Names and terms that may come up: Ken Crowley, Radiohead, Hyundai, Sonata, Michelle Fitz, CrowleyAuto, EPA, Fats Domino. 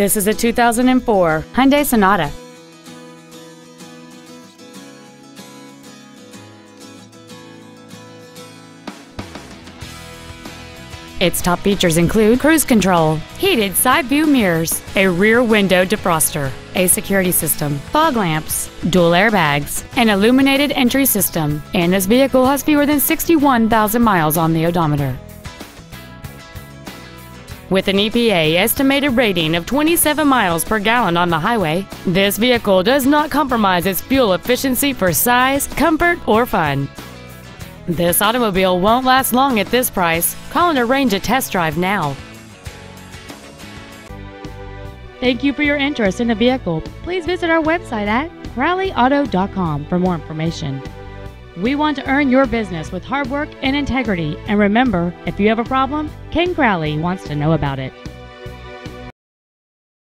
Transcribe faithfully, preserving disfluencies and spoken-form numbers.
This is a two thousand four Hyundai Sonata. Its top features include cruise control, heated side view mirrors, a rear window defroster, a security system, fog lamps, dual airbags, an illuminated entry system, and this vehicle has fewer than sixty-one thousand miles on the odometer. With an E P A estimated rating of twenty-seven miles per gallon on the highway, this vehicle does not compromise its fuel efficiency for size, comfort, or fun. This automobile won't last long at this price. Call and arrange a test drive now. Thank you for your interest in the vehicle. Please visit our website at Crowley Auto dot com for more information. We want to earn your business with hard work and integrity. And remember, if you have a problem, Ken Crowley wants to know about it.